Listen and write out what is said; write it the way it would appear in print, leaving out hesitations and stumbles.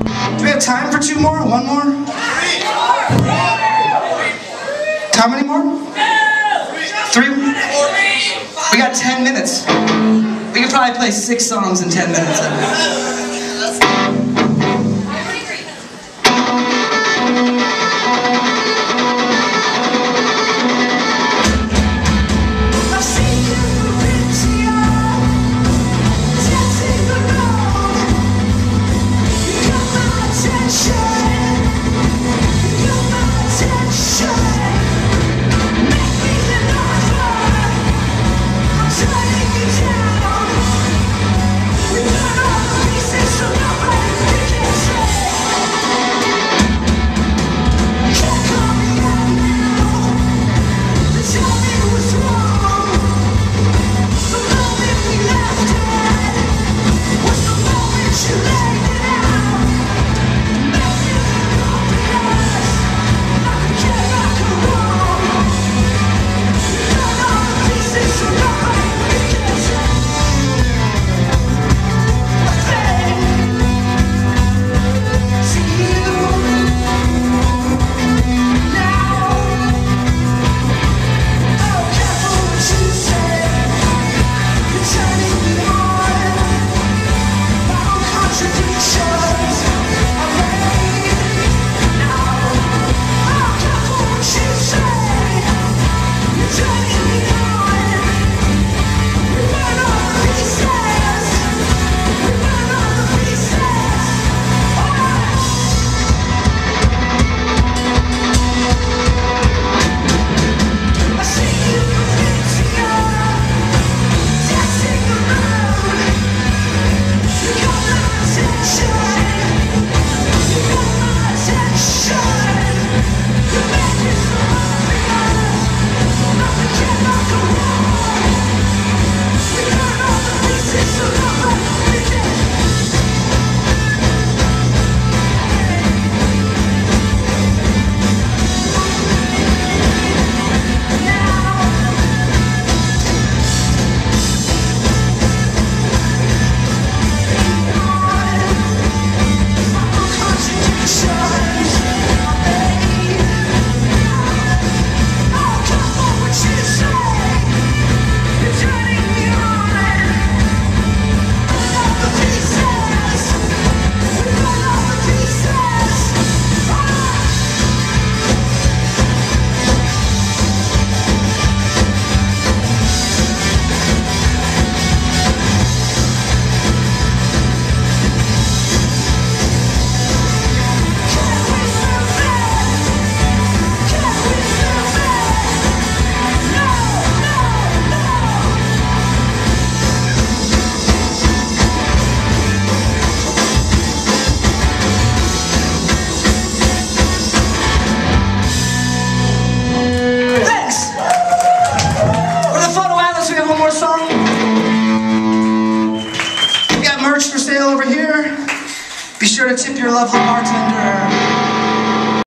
Do we have time for two more? One more? Three more! How many more? Three? We got 10 minutes. We could probably play 6 songs in 10 minutes. Be sure to tip your lovely bartender.